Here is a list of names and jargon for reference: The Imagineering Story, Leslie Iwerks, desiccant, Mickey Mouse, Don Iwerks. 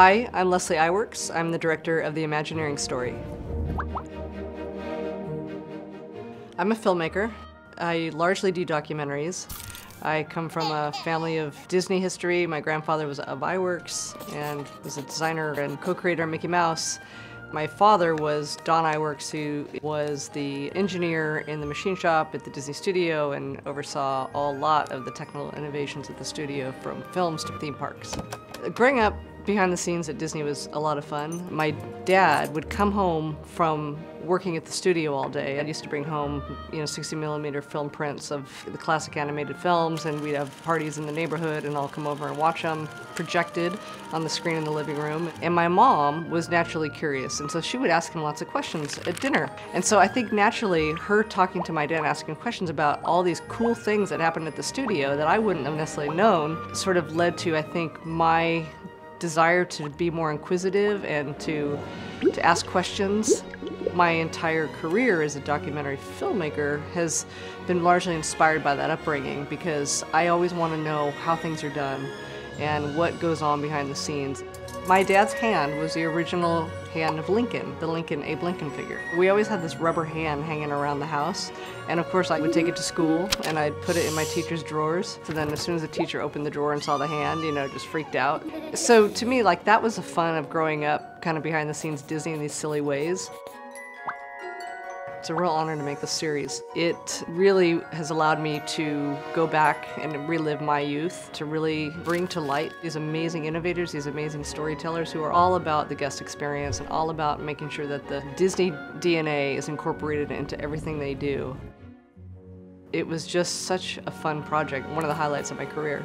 Hi, I'm Leslie Iwerks. I'm the director of The Imagineering Story. I'm a filmmaker. I largely do documentaries. I come from a family of Disney history. My grandfather was of Iwerks and was a designer and co-creator of Mickey Mouse. My father was Don Iwerks, who was the engineer in the machine shop at the Disney studio and oversaw a lot of the technical innovations at the studio, from films to theme parks. Growing up behind the scenes at Disney was a lot of fun. My dad would come home from working at the studio all day. I used to bring home, 60mm film prints of the classic animated films, and we'd have parties in the neighborhood, and I'll come over and watch them projected on the screen in the living room. And my mom was naturally curious, and so she would ask him lots of questions at dinner. And so I think naturally, her talking to my dad, asking questions about all these cool things that happened at the studio that I wouldn't have necessarily known, sort of led to, I think, my desire to be more inquisitive and to ask questions. My entire career as a documentary filmmaker has been largely inspired by that upbringing, because I always want to know how things are done and what goes on behind the scenes. My dad's hand was the original hand of Lincoln, the Abe Lincoln figure. We always had this rubber hand hanging around the house, and of course I would take it to school and I'd put it in my teacher's drawers. So then as soon as the teacher opened the drawer and saw the hand, just freaked out. So to me, that was the fun of growing up, kind of behind the scenes Disney in these silly ways. It's a real honor to make this series. It really has allowed me to go back and relive my youth, to really bring to light these amazing innovators, these amazing storytellers who are all about the guest experience and all about making sure that the Disney DNA is incorporated into everything they do. It was just such a fun project, one of the highlights of my career.